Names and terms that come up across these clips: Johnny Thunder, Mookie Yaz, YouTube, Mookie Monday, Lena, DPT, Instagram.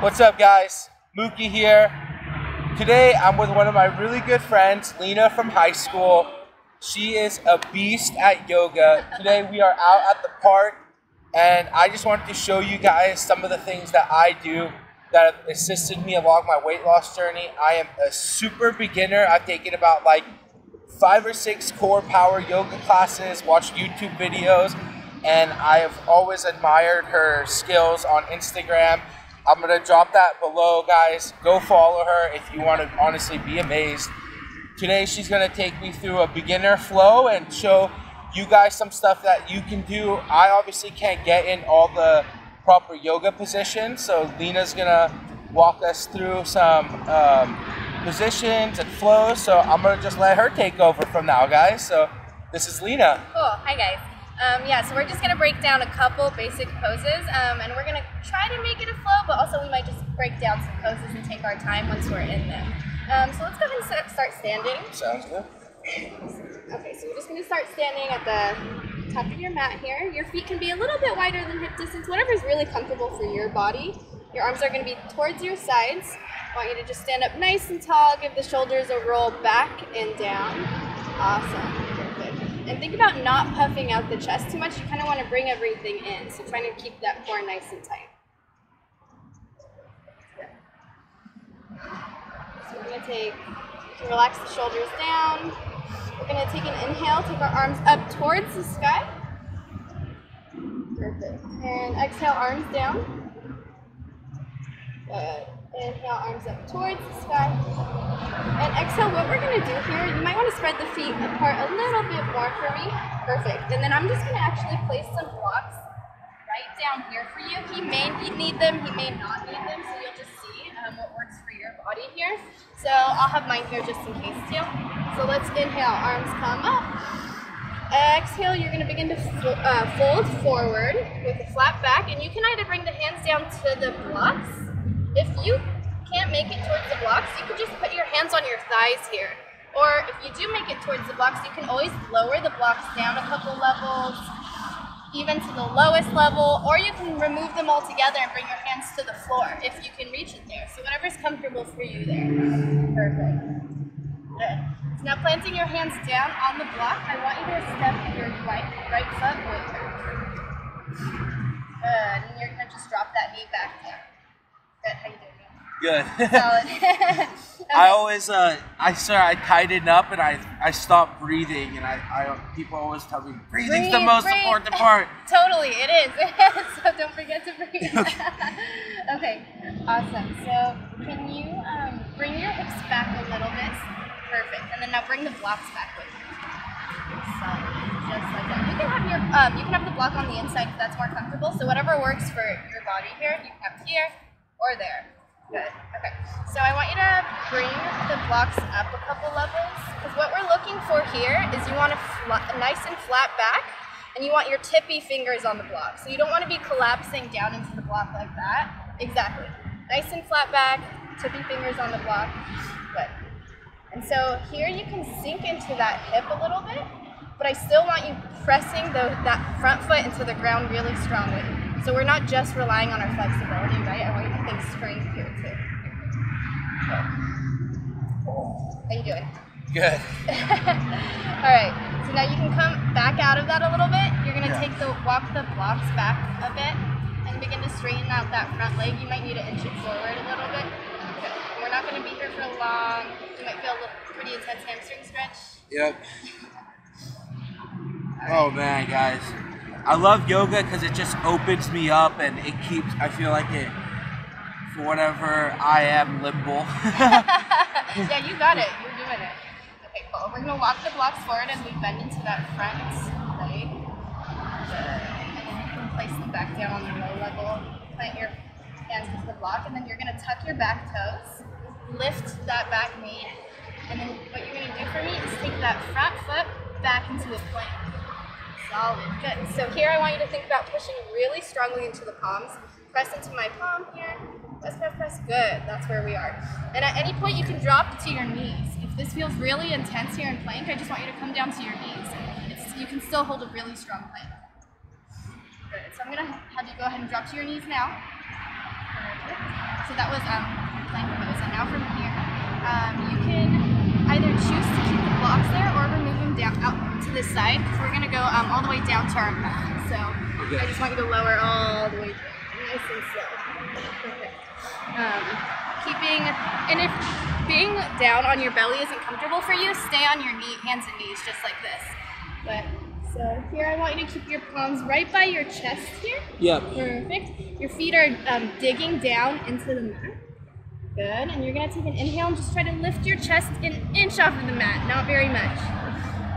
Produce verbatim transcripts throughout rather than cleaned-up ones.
What's up, guys? Mookie here. Today I'm with one of my really good friends, Lena from high school. She is a beast at yoga. Today we are out at the park and I just wanted to show you guys some of the things that I do that have assisted me along my weight loss journey. I am a super beginner. I've taken about like five or six core power yoga classes, watched YouTube videos, and I have always admired her skills on Instagram. I'm gonna drop that below, guys. Go follow her if you wanna honestly be amazed. Today she's gonna take me through a beginner flow and show you guys some stuff that you can do. I obviously can't get in all the proper yoga positions, so Lena's gonna walk us through some um, positions and flows, so I'm gonna just let her take over from now, guys. So this is Lena. Cool, hi guys. Um, yeah, so we're just going to break down a couple basic poses, um, and we're going to try to make it a flow, but also we might just break down some poses and take our time once we're in them. Um, so let's go ahead and start standing. Sounds good. Okay, so we're just going to start standing at the top of your mat here. Your feet can be a little bit wider than hip distance, whatever is really comfortable for your body. Your arms are going to be towards your sides. I want you to just stand up nice and tall, give the shoulders a roll back and down. Awesome. And think about not puffing out the chest too much. You kind of want to bring everything in. So trying to keep that core nice and tight. So we're going to take, you can relax the shoulders down. We're going to take an inhale, take our arms up towards the sky. Perfect. And exhale, arms down. Good. Inhale, arms up towards the sky. And exhale, what we're going to do here, you might want to spread the feet apart a little bit more for me. Perfect. And then I'm just going to actually place some blocks right down here for you. He may need them, he may not need them, so you'll just see um, what works for your body here. So I'll have mine here just in case too. So let's inhale, arms come up. Exhale, you're going to begin to uh, fold forward with a flat back. And you can either bring the hands down to the blocks. If you can't make it towards the blocks, you can just put your hands on your thighs here. Or if you do make it towards the blocks, you can always lower the blocks down a couple levels, even to the lowest level, or you can remove them all together and bring your hands to the floor if you can reach it there. So whatever's comfortable for you there. Perfect. Good. So now planting your hands down on the block, I want you to step your right, right foot over. Good. And you're going to just drop that knee back there. How you doing? Good. Solid. Okay. I always, uh, I swear, I tighten up and I, I stop breathing, and I, I people always tell me breathing's breathe, the most breathe. important part. Totally, it is. So don't forget to breathe. Okay. Awesome. So can you um, bring your hips back a little bit? Perfect. And then now bring the blocks back with you. Solid. Just like that. You can have your, um, you can have the block on the inside if that's more comfortable. So whatever works for your body here, you can have here. Or there. Good. Okay. So I want you to bring the blocks up a couple levels, because what we're looking for here is you want a, a nice and flat back, and you want your tippy fingers on the block. So you don't want to be collapsing down into the block like that. Exactly. Nice and flat back, tippy fingers on the block. Good. And so here you can sink into that hip a little bit, but I still want you pressing the, that front foot into the ground really strongly. So we're not just relying on our flexibility, right? I want you to think strength here too. How you doing? Good. All right. So now you can come back out of that a little bit. You're gonna yeah. take the walk the blocks back a bit and begin to straighten out that front leg. You might need to inch it forward a little bit. Okay. We're not gonna be here for long. You might feel a little, pretty intense hamstring stretch. Yep. Right. Oh man, guys. I love yoga because it just opens me up and it keeps, I feel like it, for whatever I am, limbo. Yeah, you got it. You're doing it. Okay, cool. We're going to walk the blocks forward as we bend into that front leg. And then you can place them back down on the low level. Plant your hands into the block, and then you're going to tuck your back toes, lift that back knee, and then what you're going to do for me is take that front foot back into a plank. Solid. Good. So here I want you to think about pushing really strongly into the palms. Press into my palm here. Press, press, press. Good. That's where we are. And at any point you can drop to your knees. If this feels really intense here in plank, I just want you to come down to your knees. It's, you can still hold a really strong plank. Good. So I'm going to have you go ahead and drop to your knees now. Perfect. So that was um, playing Propose. And now from here, um, you can either choose to keep the blocks there or remove them down out to this side. So we're gonna go um, all the way down to our mat. So okay. I just want you to lower all the way down, nice and slow. Perfect. Um, keeping and if being down on your belly isn't comfortable for you, stay on your knee, hands and knees, just like this. But so here I want you to keep your palms right by your chest here. Yep. Perfect. Your feet are um, digging down into the mat. Good. And you're going to take an inhale and just try to lift your chest an inch off of the mat. Not very much.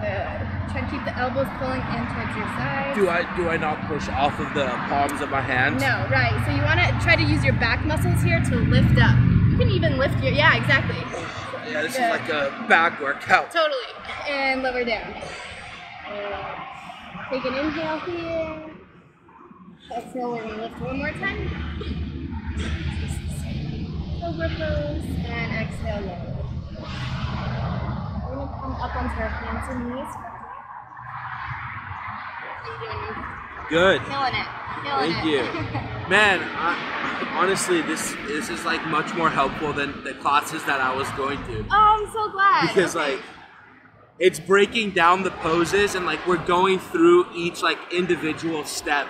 Good. Try to keep the elbows pulling in towards your sides. Do I, do I not push off of the palms of my hands? No, right. So you want to try to use your back muscles here to lift up. You can even lift your, yeah, exactly. Yeah, this Good. Is like a back workout. Totally. And lower down. Take an inhale here. Exhale, we're going to lift one more time. Cobra pose, and exhale, lower. We're going to come up onto our hands and knees. Good. Killing it. Killing Thank it. you. Man, I, honestly, this, this is like much more helpful than the classes that I was going to. Oh, I'm so glad. Because okay. like. It's breaking down the poses and like we're going through each like individual step.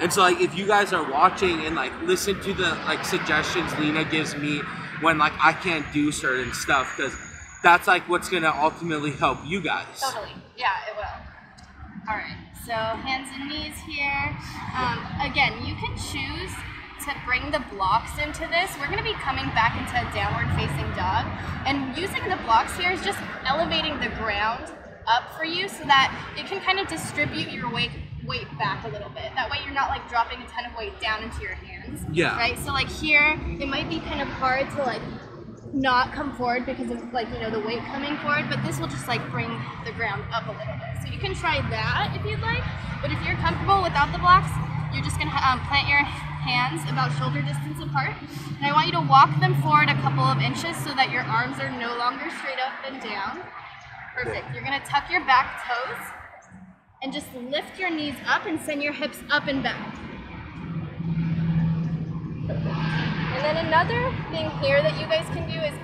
And so like if you guys are watching and like listen to the like suggestions Lena gives me when like I can't do certain stuff, because that's like what's gonna ultimately help you guys. Totally, yeah, it will. All right, so hands and knees here. Um, again, you can choose to bring the blocks into this. We're going to be coming back into a downward facing dog, and using the blocks here is just elevating the ground up for you so that it can kind of distribute your weight weight back a little bit. That way you're not like dropping a ton of weight down into your hands. Yeah. Right? So like here, it might be kind of hard to like not come forward because of like, you know, the weight coming forward, but this will just like bring the ground up a little bit. So you can try that if you'd like, but if you're comfortable without the blocks, you're just going to um, plant your hands about shoulder distance apart, and I want you to walk them forward a couple of inches so that your arms are no longer straight up and down. Perfect. You're going to tuck your back toes and just lift your knees up and send your hips up and back. And then another thing here that you guys can do is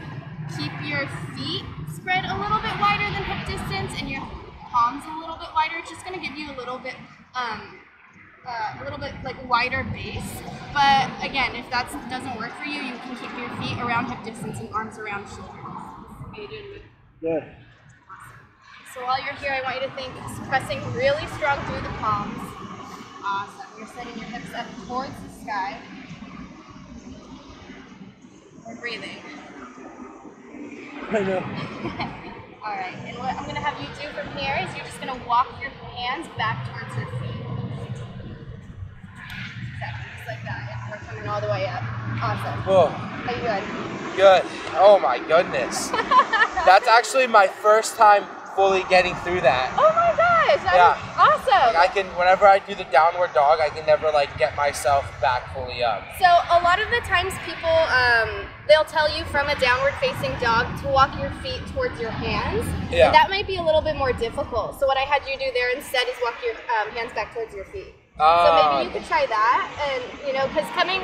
keep your feet spread a little bit wider than hip distance and your palms a little bit wider. It's just going to give you a little bit um, Uh, a little bit like wider base, but again, if that doesn't work for you, you can keep your feet around hip distance and arms around shoulders. How you doing with? Yeah. Awesome. So while you're here, I want you to think pressing really strong through the palms. Awesome. You're setting your hips up towards the sky. We're breathing. I know. All right. And what I'm going to have you do from here is you're just going to walk your hands back towards your feet. Like that, yeah. We're coming all the way up. Awesome. Cool. How you doing? Good. Oh my goodness. That's actually my first time fully getting through that. Oh my gosh. That yeah. was awesome. Like I can, whenever I do the downward dog, I can never like get myself back fully up. So a lot of the times people, um, they'll tell you from a downward facing dog to walk your feet towards your hands. Yeah. And that might be a little bit more difficult. So what I had you do there instead is walk your um, hands back towards your feet. Uh, so maybe you could try that, and you know, because coming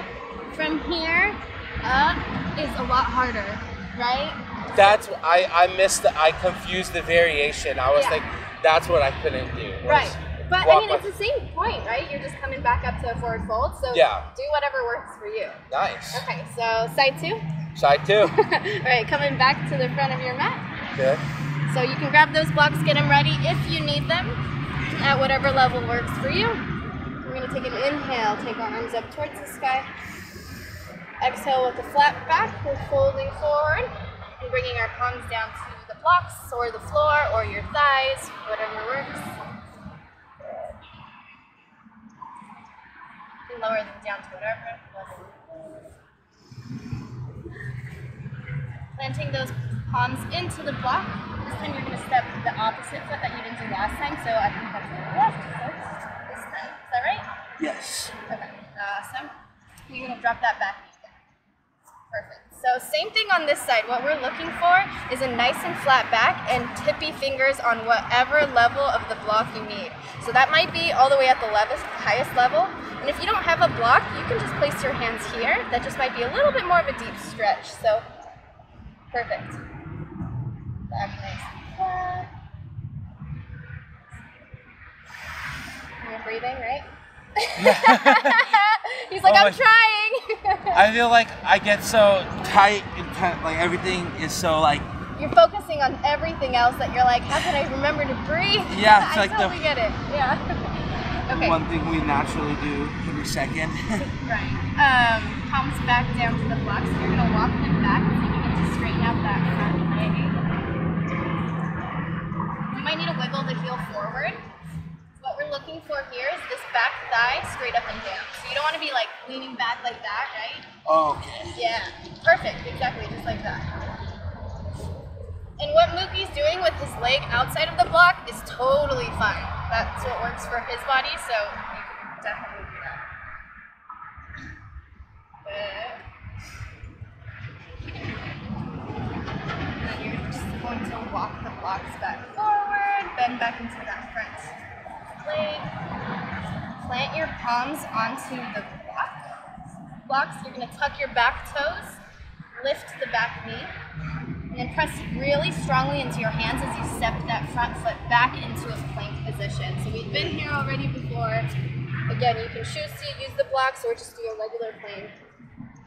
from here up is a lot harder, right? That's I I missed the, I confused the variation. I was yeah. like, that's what I couldn't do. Right, but I mean, it's the same point, right? You're just coming back up to a forward fold. So yeah. do whatever works for you. Nice. Okay, so side two. Side two. All right, coming back to the front of your mat. Okay. So you can grab those blocks, get them ready if you need them, at whatever level works for you. We're going to take an inhale, take our arms up towards the sky. Exhale with a flat back, we're folding forward and bringing our palms down to the blocks or the floor or your thighs, whatever works. And lower them down to whatever level. Planting those palms into the block. This time you're going to step the opposite foot that you didn't do last time, so I think that's the left foot. Is that right? Yes. Okay, awesome. You're going to drop that back knee down. Perfect. So same thing on this side. What we're looking for is a nice and flat back and tippy fingers on whatever level of the block you need. So that might be all the way at the lowest, highest level. And if you don't have a block, you can just place your hands here. That just might be a little bit more of a deep stretch. So perfect. Back nice and flat. You're breathing, right? He's like, oh, I'm trying. I feel like I get so tight and tight, like everything is so like. You're focusing on everything else that you're like, how can I remember to breathe? Yeah, it's I like totally the, get it. Yeah. Okay. One thing we naturally do every second. Right. Um, palms back down to the blocks. So you're gonna walk them back so you get to straighten out that front leg. You might need to wiggle the heel forward. Looking for here is this back thigh straight up and down. So you don't want to be like leaning back like that, right? Okay. Yeah, perfect, exactly, just like that. And what Mookie's doing with his leg outside of the block is totally fine. That's what works for his body, so you can definitely do that. Good. And you're just going to walk the blocks back forward, bend back into that front. Leg. Plant your palms onto the block. blocks. You're going to tuck your back toes, lift the back knee, and then press really strongly into your hands as you step that front foot back into a plank position. So we've been here already before. Again, you can choose to use the blocks or just do a regular plank.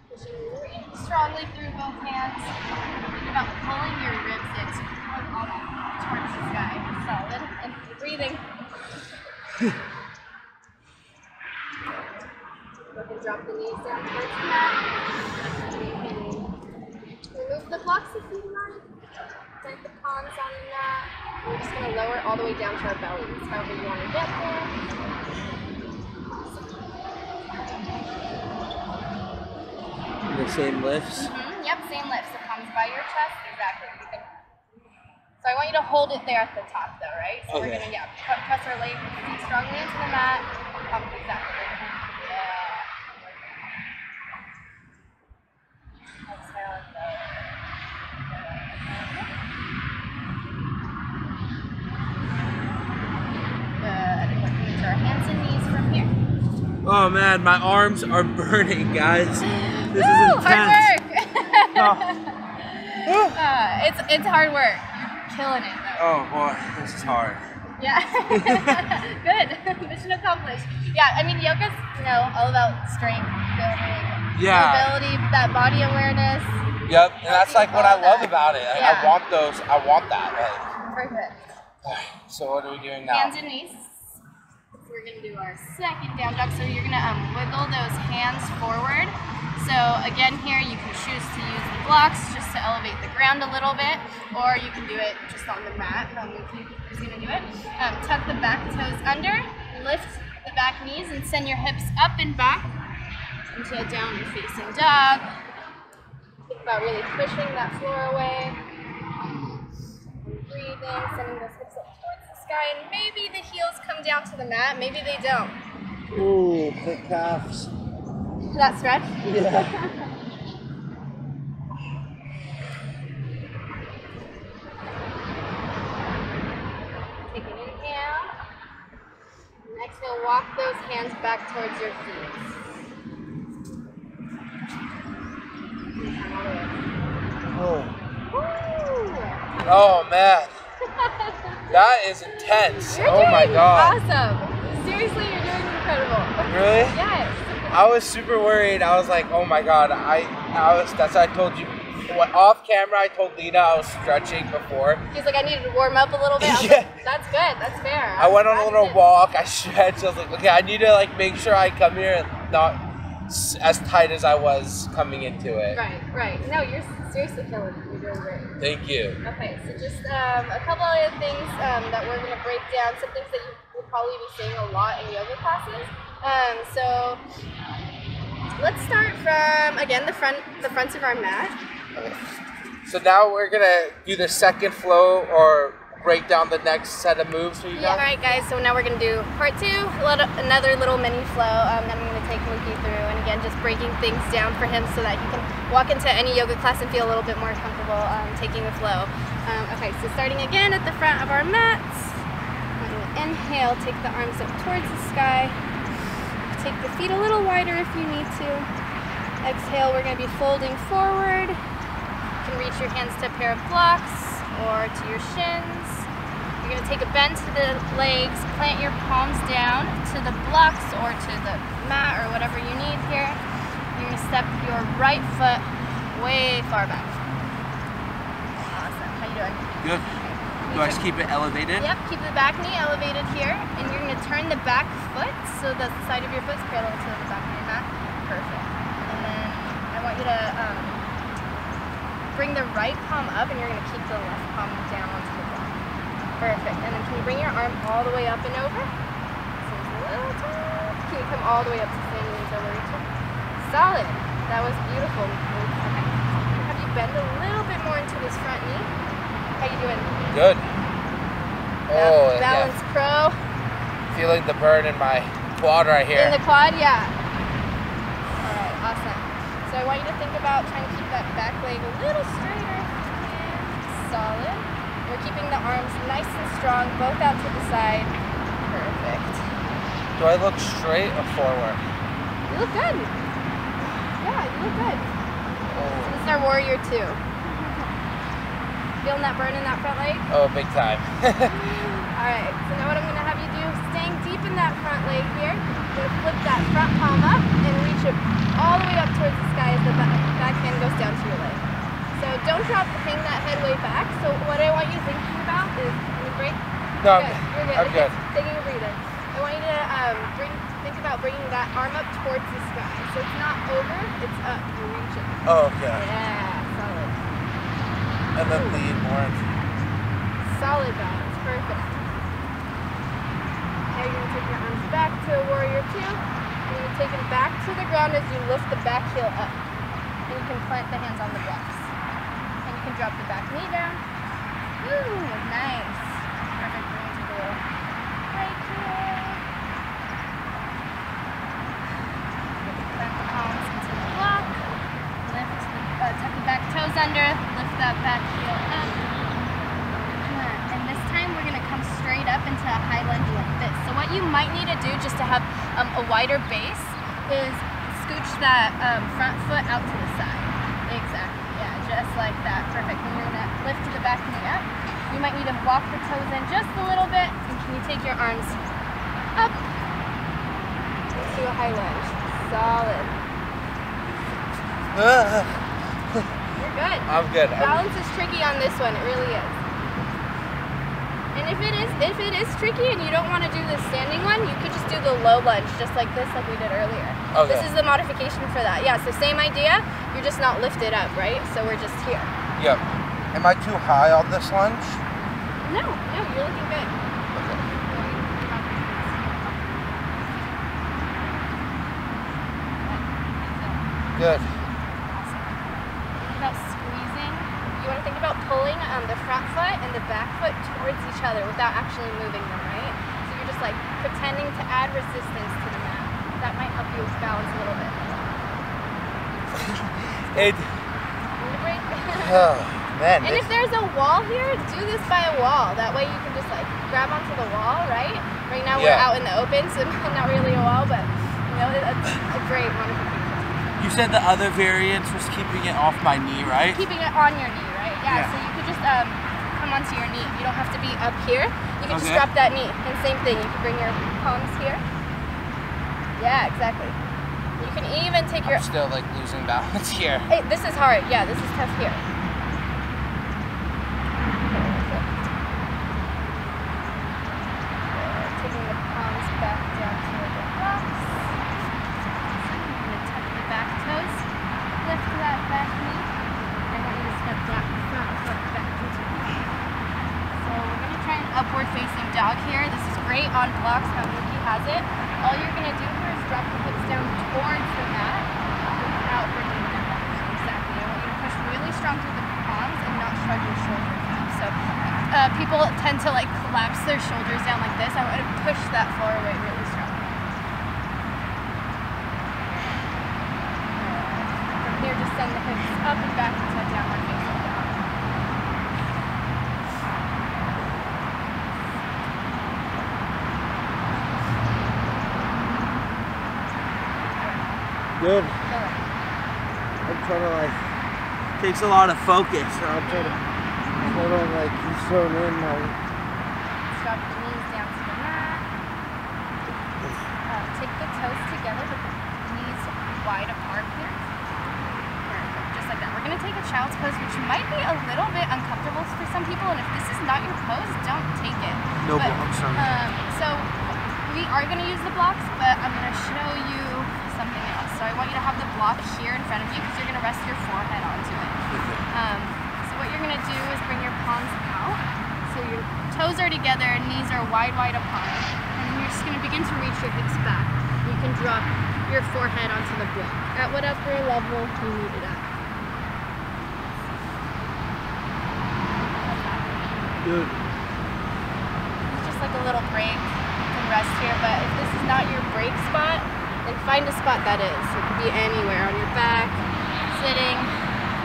Pushing really strongly through both hands. Think about pulling your ribs in so you can pull all towards the sky. Solid. And breathing. Go ahead and drop the knees down towards the mat. You can remove the blocks if you like. Plant the palms on the mat. We're just going to lower it all the way down to our bellies, however you want to get there. The same lifts? Mm-hmm. Yep, same lifts. It comes by your chest. Exactly. You can So I want you to hold it there at the top though, right? So okay. We're gonna, yeah, press our legs strongly into the mat. Um, exactly. Yeah. Exhale and lower. Good. We're gonna use our hands and knees from here. Oh man, my arms are burning, guys. This Woo, is intense. Hard work. oh. uh, it's it's hard work. Killing it though. Oh boy, this is hard. Yeah. Good. Mission accomplished. Yeah, I mean yoga's, you know, all about strength building, yeah. Mobility, that body awareness. Yep, and that's like what I love that. about it. Yeah. I, I want those, I want that. Right? Perfect. So what are we doing now? Hands and knees. We're gonna do our second down dog. So you're gonna um, wiggle those hands forward. So again here you can choose to use the blocks just to elevate the ground a little bit, or you can do it just on the mat, how Mookie is going to do it. Um, tuck the back toes under, lift the back knees and send your hips up and back into a downward facing dog. Think about really pushing that floor away. Breathing, sending those hips up towards the sky, and maybe the heels come down to the mat, maybe they don't. Ooh, the calves. That stretch? Yeah. Take an inhale. And exhale, walk those hands back towards your feet. Oh. Woo. Oh man. That is intense. You're oh my god. Awesome. Seriously, you're doing incredible. Really? Yes. I was super worried. I was like, "Oh my God!" I, I was. That's why I told you. What, off camera, I told Lena I was stretching before. He's like, "I needed to warm up a little bit." I was yeah. like, that's good. That's fair. I, I went on a little walk. I stretched. I was like, "Okay, I need to like make sure I come here and not as tight as I was coming into it." Right, right. No, you're seriously killing it. You're doing great. Thank you. Okay, so just um, a couple other things um, that we're gonna break down. Some things that you will probably be seeing a lot in yoga classes. Um, so let's start from again the front, the fronts of our mat. Okay. So now we're gonna do the second flow or break down the next set of moves. We yeah. All right, guys. So now we're gonna do part two, a little, another little mini flow um, that I'm gonna take Mookie through and again. again, just breaking things down for him so that he can walk into any yoga class and feel a little bit more comfortable um, taking the flow. Um, okay, so starting again at the front of our mats. I'm going to inhale, take the arms up towards the sky. Take the feet a little wider if you need to. Exhale, we're going to be folding forward. You can reach your hands to a pair of blocks or to your shins. You're going to take a bend to the legs, plant your palms down to the blocks or to the mat or whatever you need here. You're going to step your right foot way far back. Awesome. How you doing? Good. Do I just keep it elevated? Yep, keep the back knee elevated here. And you're going to turn the back foot so the side of your foot's parallel to the back of your mat. Perfect. And then I want you to um, bring the right palm up and you're going to keep the left palm down onto the block. Perfect. And then can you bring your arm all the way up and over? Seems a little tight. Can you come all the way up to the same knees over each other? Solid. That was beautiful. Okay. Have you bend a little bit more into this front knee? How you doing? Good. Oh, balance, yeah. Pro. Feeling the burn in my quad right here. In the quad, yeah. All right, awesome. So I want you to think about trying to keep that back leg a little straighter. Solid. We're keeping the arms nice and strong, both out to the side. Perfect. Do I look straight or forward? You look good. Yeah, you look good. Oh. So this is our warrior two. Feeling that burn in that front leg? Oh, big time. Alright, so now what I'm going to have you do, staying deep in that front leg here, you're going to flip that front palm up and reach it all the way up towards the sky as the back hand goes down to your leg. So don't drop, hang that head way back. So what I want you thinking about is, can you break? No, good. You're good. I'm okay. Good. Taking a breather. I want you to um, bring, think about bringing that arm up towards the sky. So it's not over, it's up, you're reaching. Oh, okay. Yeah. And then lean more. Solid balance, perfect. Now you're going to take your arms back to a warrior two. And you're going to take them back to the ground as you lift the back heel up. And you can plant the hands on the blocks. And you can drop the back knee down. Woo, nice. Perfect, we're going to take a little right here. Plant the palms into the block. Lift, the, uh, tuck the back toes under. That back heel up. And this time we're going to come straight up into a high lunge like this. So what you might need to do just to have um, a wider base is scooch that um, front foot out to the side. Exactly, yeah, just like that. Perfect. And you're going to lift the back knee up. You might need to walk the toes in just a little bit. And can you take your arms up to a high lunge? Solid. Uh. Good. I'm good. Balance I'm... is tricky on this one. It really is. And if it is, if it is tricky and you don't want to do the standing one, you could just do the low lunge, just like this, like we did earlier. Okay. This is the modification for that. Yeah. So same idea. You're just not lifted up, right? So we're just here. Yep. Am I too high on this lunge? No. No. You're looking good. Okay. Good. Pulling um, the front foot and the back foot towards each other without actually moving them, right? So you're just like pretending to add resistance to the mat. That might help you balance a little bit. It. Oh, man. And it's... if there's a wall here, do this by a wall. That way you can just like grab onto the wall, right? Right now we're yeah. out in the open, so not really a wall, but you know, it's a great modification. You said the other variance was keeping it off my knee, right? Keeping it on your knee. Yeah, yeah, so you could just um, come onto your knee. You don't have to be up here. You can okay. just drop that knee. And same thing, you can bring your palms here. Yeah, exactly. You can even take your... I'm still like losing balance here. Hey, this is hard. Yeah, this is tough here. Taking the palms back down to the blocks. I'm going to tuck the back toes. Lift that back knee. And then you step back. Upward facing dog here. This is great on blocks, how Mookie has it. All you're going to do here is drop the hips down towards the mat without bringing them up. Exactly. I want you to push really strong through the palms and not shrug your shoulders up. So uh, people tend to like collapse their shoulders down like this. I want to push that floor away really strong. on the hips, up and back inside downward facing dog. Good. I'm trying to like. Takes a lot of focus. So I'm trying to. I'm trying to like zone in my. Drop your knees down to the mat. Uh, take the toes together with the knees wide apart here. Perfect. Just like that. We're going to take a child's pose, which might be a little bit uncomfortable for some people. And if this is not your pose, don't take it. No but, blocks. Sorry. Um, so we are going to use the blocks, but I'm going to show you something else. So I want you to have the block here in front of you because you're going to rest your forehead onto it. Um, so what you're going to do is bring your palms out. So your toes are together, knees are wide, wide apart. And then you're just going to begin to reach your hips back. You can drop your forehead onto the block at whatever level you need it at. Good. It's just like a little break. You can rest here, but if this is not your break spot, and find a spot that is. It could be anywhere, on your back, sitting,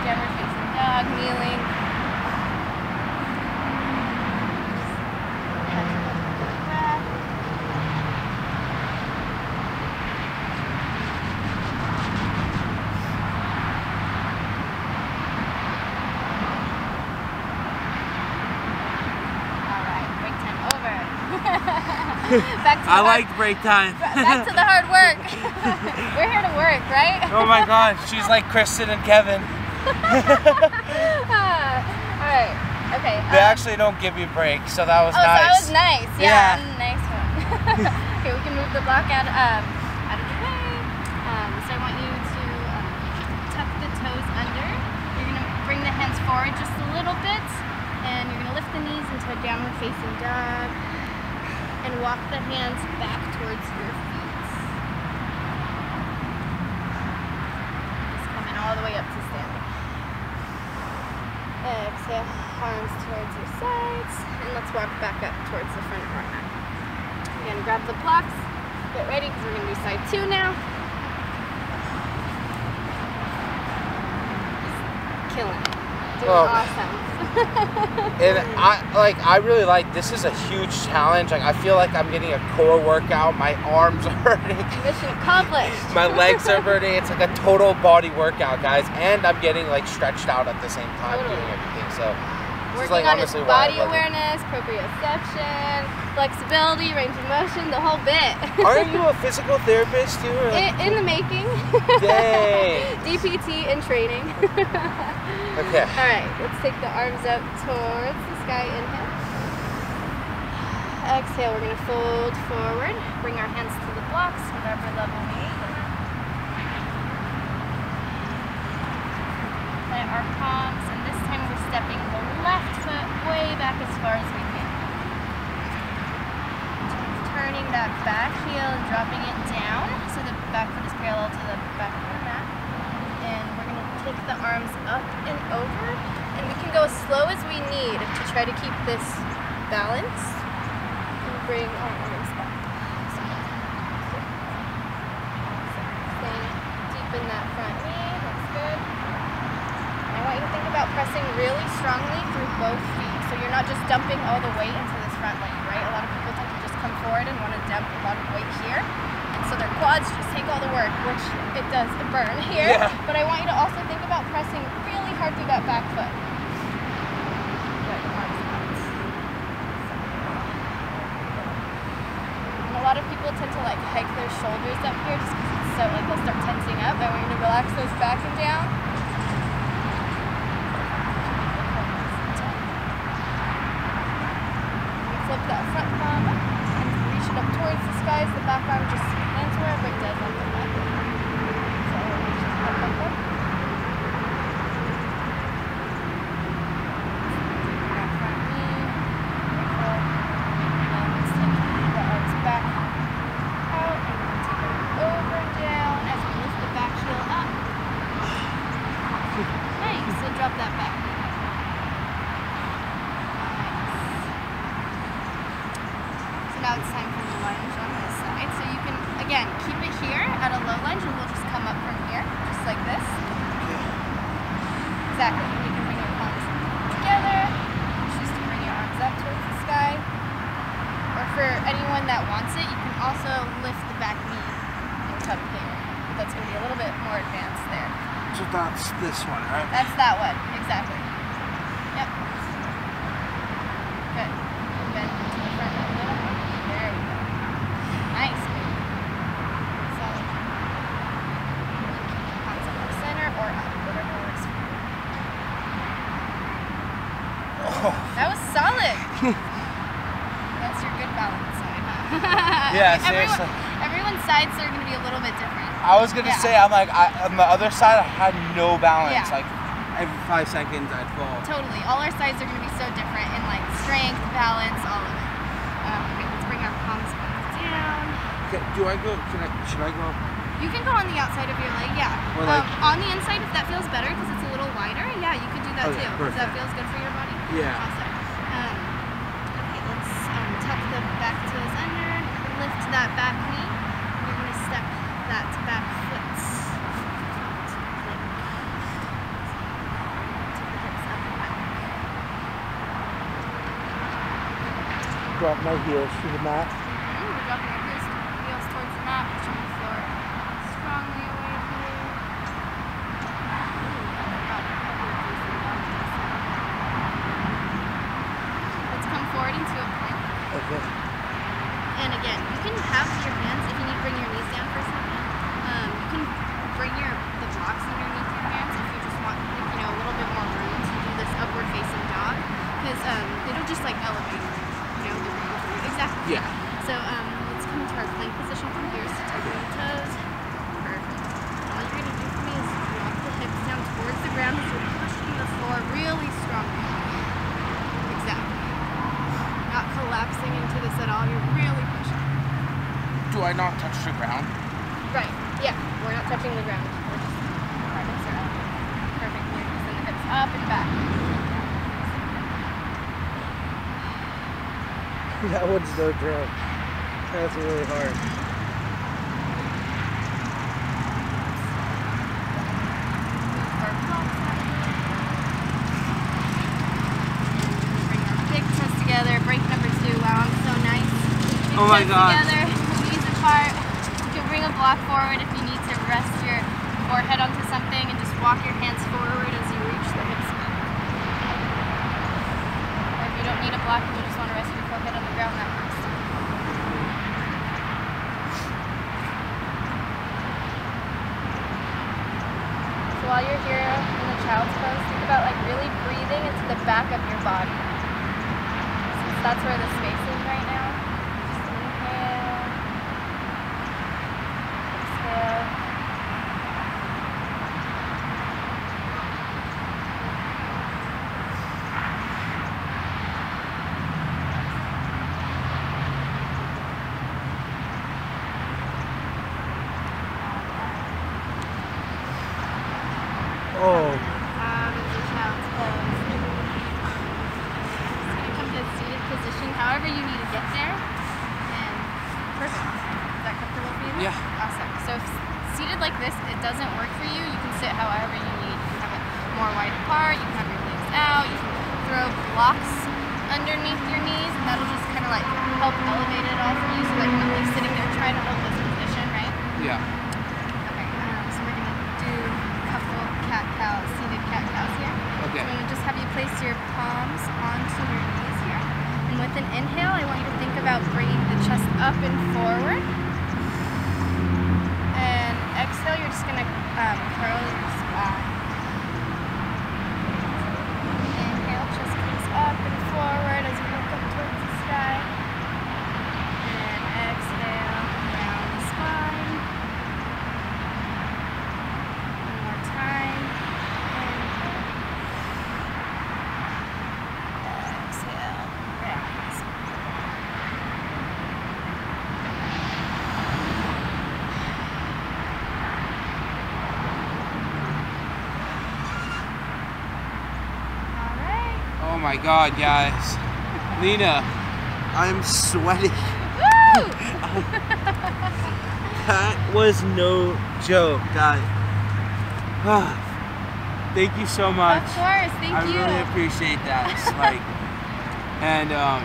downward facing dog, kneeling. Back to I liked break time. Back to the hard work. We're here to work, right? Oh my gosh, she's like Kristen and Kevin. All right, okay. They um, actually don't give you breaks, so that was oh, nice. Oh, so that was nice. Yeah, yeah. Nice one. Okay, we can move the block out, um, out of the way. Um, so I want you to um, tuck the toes under. You're going to bring the hands forward just a little bit, and you're going to lift the knees into a downward facing dog. And walk the hands back towards your feet. Just coming all the way up to standing. Exhale, arms towards your sides. And let's walk back up towards the front of our mat. Again, grab the blocks. Get ready because we're going to do side two now. Just killing it. Doing oh. awesome. And I like I really like this is a huge challenge. Like I feel like I'm getting a core workout. My arms are hurting. Mission accomplished. My legs are hurting. It's like a total body workout, guys. And I'm getting like stretched out at the same time totally. Doing everything. So this working is like on honestly body awareness, proprioception, flexibility, range of motion, the whole bit. Aren't you a physical therapist too? Or like, in, in the making. Dang. D P T in training. Okay. Alright, let's take the arms up towards the sky. Inhale. Exhale, we're going to fold forward. Bring our hands to the blocks, whatever level we need. Plant our palms, and this time we're stepping the left foot way back as far as we can. Turning that back heel and dropping it down so the back foot is parallel to the back foot. Take the arms up and over, and we can go as slow as we need to try to keep this balance. And bring our arms back. Staying deep in that front knee. That's good. I want you to think about pressing really strongly through both feet, so you're not just dumping all the weight into this front leg, right? A lot of people tend to just come forward and want to dump a lot of weight here. So their quads just take all the work, which it does, the burn here. Yeah. But I want you to also think about pressing really hard through that back foot. And a lot of people tend to like hike their shoulders up here just because it's so like they'll start tensing up. I want you to relax those back and down. And flip that front palm and reach it up towards the skies. The back arm just but it does on the left. So just up, up, up. Back front knee. And let's take the arms back out. And we'll take it over down as we lift the back heel up. Nice. So drop that back knee. Nice. So now it's time for the lunge on this side. So you can again, keep it here at a low lunge, and we'll just come up from here, just like this. back and you can bring your palms together. Choose to bring your arms up towards the sky. Or for anyone that wants it, you can also lift the back knee and cup here. But that's going to be a little bit more advanced there. So that's this one, right? That's that one, exactly. Yep. Good. Bend to the front a little bit. There we go. Nice. So you can keep your hands up center or up, whatever works for you. Oh. That was solid. That's your good balance side. Yeah, seriously. Everyone, everyone's sides are going to be a little bit different. I was going to yeah. say, I'm like, I, on the other side, I had no balance. Yeah. Like, every five seconds I'd fall. Totally. All our sides are going to be so different in like strength, balance, all of it. Um, okay, let's bring our palms back down. Okay, do I go, can I, should I go up? You can go on the outside of your leg, yeah. Or like, um, on the inside, if that feels better because it's a little wider, yeah, you could do that okay, too. Because that feels good for your body. Yeah. Awesome. Um, okay, let's um, tuck the back toes under, lift that back knee. You're going to step that back foot. Drop my heels to the mat. Mm-hmm. We're dropping our heels, heels towards the mat, pushing the floor strongly away here. Let's come forward into a plank. Okay. And again, you can have your hands, if you need to bring your knees down for a second, um, you can bring your the blocks underneath your hands if you just want, like, you know, a little bit more room to do this upward facing dog, because um, it'll just like elevate. Exactly. Yeah. So um, let's come into our plank position from here. So tuck your toes. Perfect. All you're going to do for me is walk the hips down towards the ground as you're pushing the floor really strongly. Exactly. Not collapsing into this at all. You're really pushing. Do I not touch the ground? Right. Yeah. We're not touching the ground. We're just our hips are up. Perfect. We're using the hips up and back. That one's no joke. That's really hard. Bring our big chest together. Break number two. Wow, I'm so nice. Big oh my god. Together, knees apart. You can bring a block forward if you need to rest your forehead onto something and just walk your hands forward as you reach the hips back. Or if you don't need a block, you just want to rest your forehead on the ground, that works. So while you're here in the child's pose, think about like really breathing into the back of your body. Since that's where the space is right now. Just inhale. Exhale. Oh my god, guys. Lena, I'm sweating. Woo! That was no joke, guys. Thank you so much. Of course, thank I you. I really appreciate that. It's like, and um,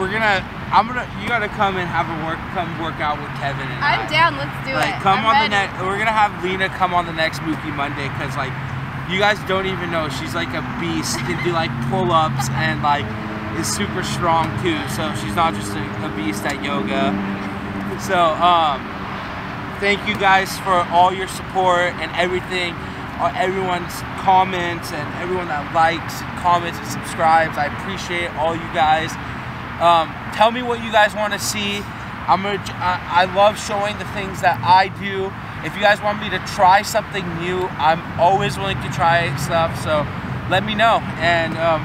we're gonna, I'm gonna, you gotta come and have a work, come work out with Kevin and I'm I. down. Let's do like, it. Come I'm on ready. the next. We're gonna have Lena come on the next Mookie Monday because like, you guys don't even know she's like a beast. Can do like pull-ups and like is super strong too. So she's not just a, a beast at yoga. So um, thank you guys for all your support and everything. Everyone's comments and everyone that likes, comments, and subscribes. I appreciate all you guys. Um, tell me what you guys want to see. I'm gonna, I, I love showing the things that I do. If you guys want me to try something new, I'm always willing to try stuff. So let me know. And um,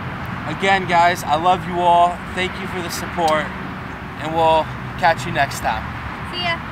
again, guys, I love you all. Thank you for the support. And we'll catch you next time. See ya.